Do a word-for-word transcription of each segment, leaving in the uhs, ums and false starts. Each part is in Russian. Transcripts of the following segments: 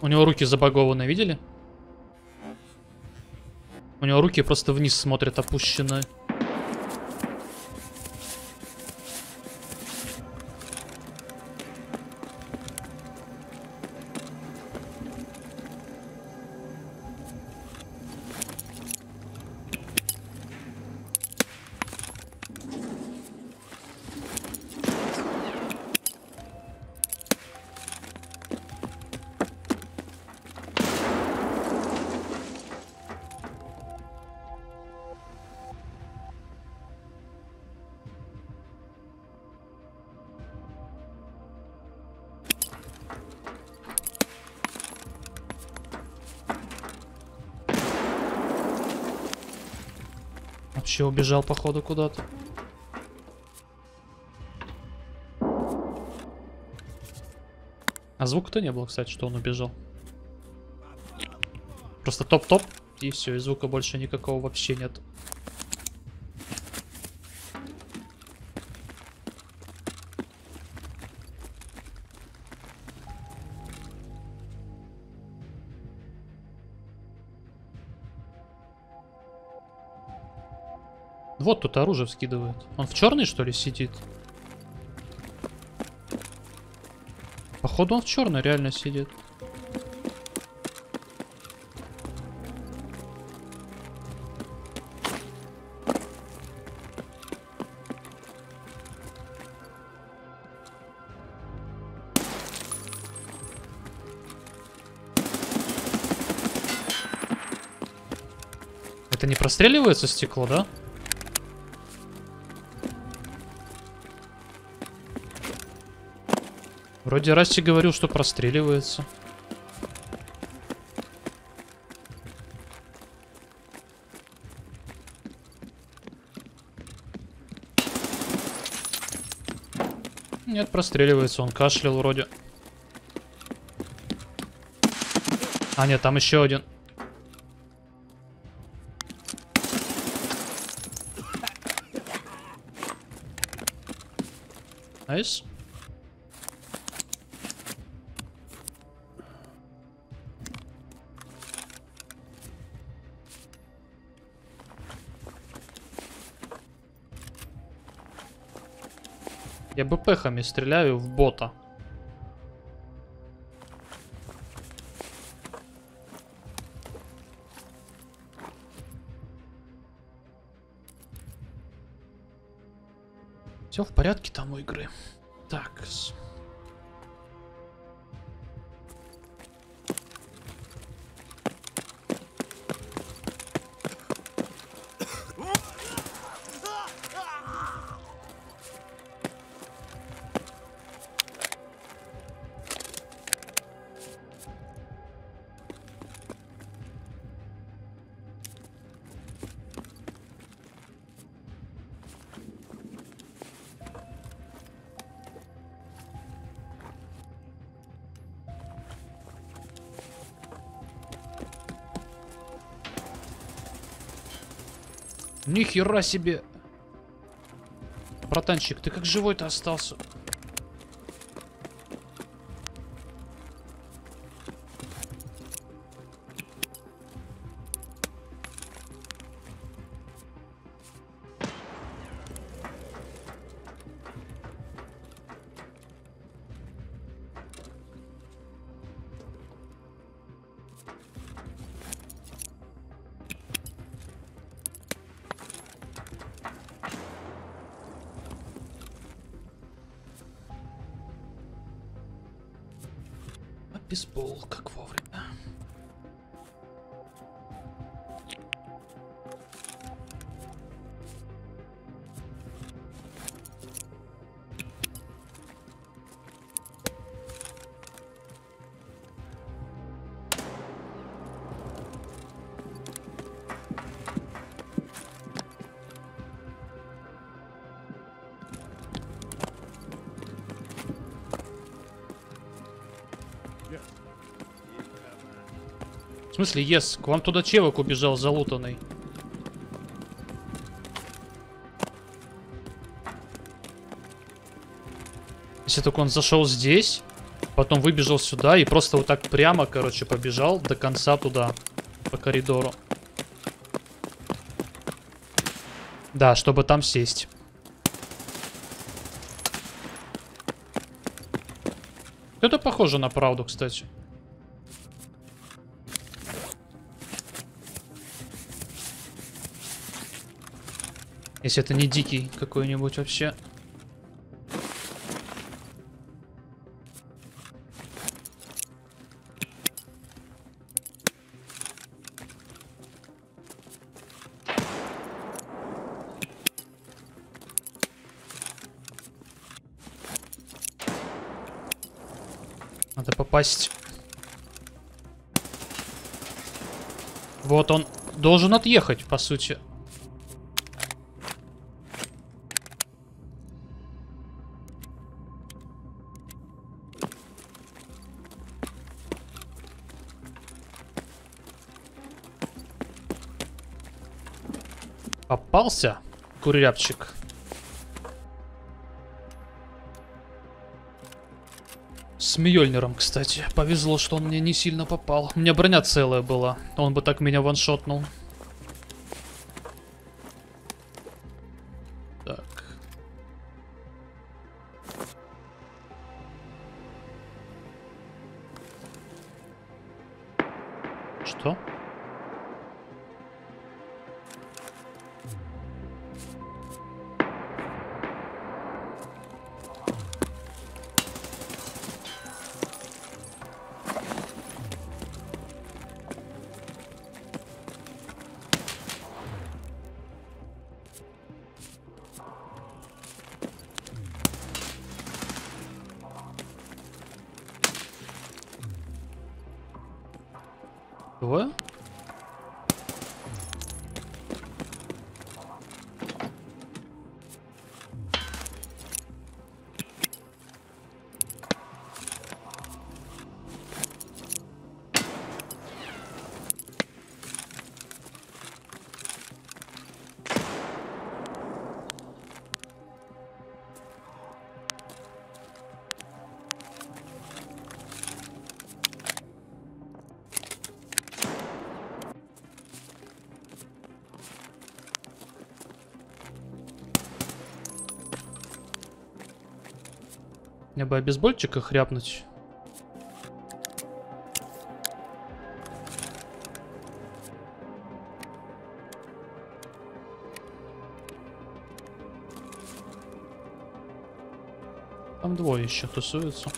У него руки забагованы, видели? У него руки просто вниз смотрят, опущены. Вообще убежал, походу, куда-то. А звука-то не было, кстати, что он убежал. Просто топ-топ, и все, и звука больше никакого вообще нет. Вот тут оружие вскидывает. Он в черный, что ли, сидит? Походу, он в черный реально сидит. Это не простреливается стекло, да? Вроде Расти говорил, что простреливается. Нет, простреливается. Он кашлял вроде. А нет, там еще один. Найс. Я БП-хами стреляю в бота. Все в порядке там у игры. Так. Нихера себе! Братанчик, ты как живой-то остался? Бейсбол, как вовремя. В смысле, ес, yes, к вам туда чевок убежал залутанный. Если только он зашел здесь, Потом выбежал сюда и просто вот так прямо, короче, побежал до конца туда, по коридору. Да, чтобы там сесть. Это похоже на правду, кстати. Если это не дикий какой-нибудь вообще. Надо попасть. Вот он должен отъехать, по сути. Попался, куряпчик. С Мьёльниром, кстати. Повезло, что он мне не сильно попал. У меня броня целая была. Он бы так меня ваншотнул. Так. Что? Мне бы обезбольчика хряпнуть. Там двое еще тусуются.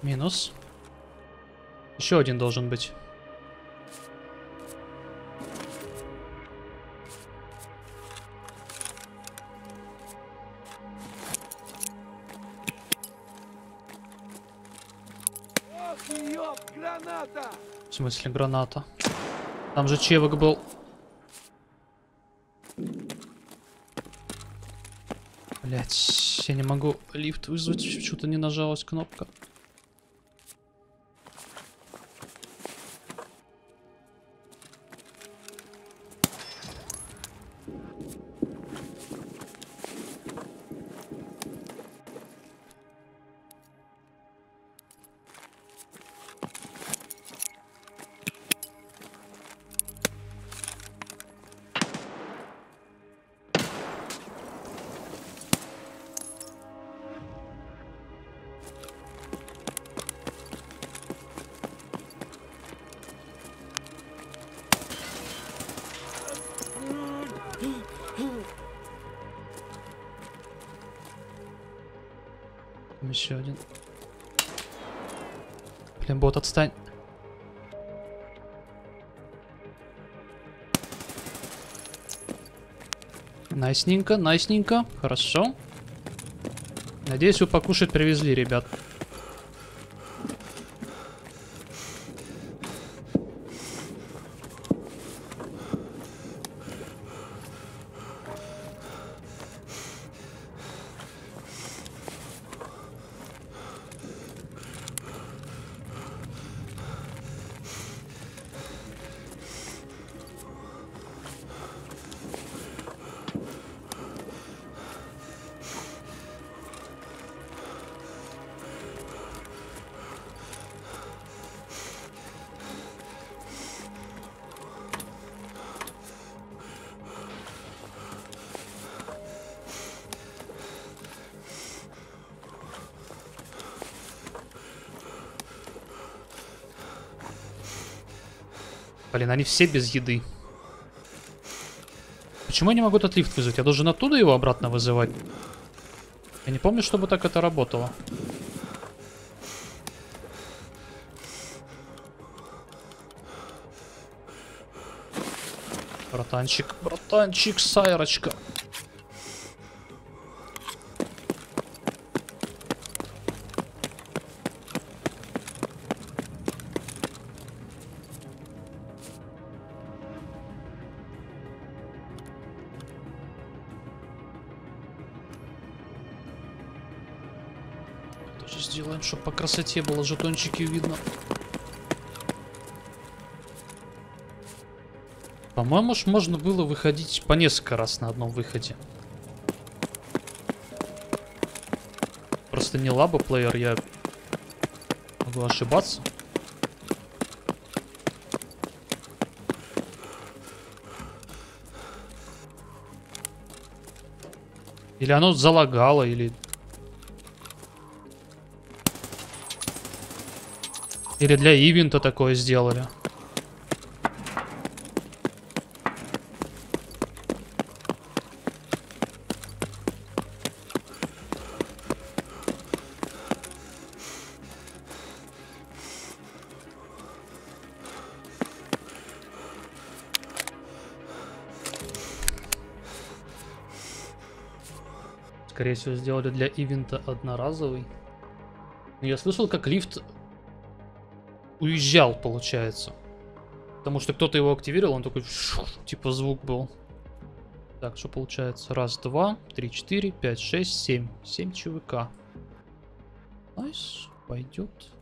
Минус. Еще один должен быть. В смысле граната? Там же чевок был. Блять, я не могу лифт вызвать. Что-то не нажалась кнопка. еще один. Блин, бот, отстань. Найсненько, найсненько. Хорошо. Надеюсь, вы покушать привезли, ребят. Блин, они все без еды. Почему я не могу этот лифт вызвать? Я должен оттуда его обратно вызывать. Я не помню, чтобы так это работало. Братанчик, братанчик, сайрочка. Сделаем, чтобы по красоте было, жетончики видно. По-моему, уж можно было выходить по несколько раз на одном выходе. Просто не лаба плеер, я могу ошибаться. Или оно залагало, или... Или для ивента такое сделали. Скорее всего, сделали для ивента одноразовый. Но я слышал, как лифт... Уезжал, получается. Потому что кто-то его активировал, он такой, шу, типа звук был. Так, что получается? Раз, два, три, четыре, пять, шесть, семь. Семь ЧВК. Найс, пойдет.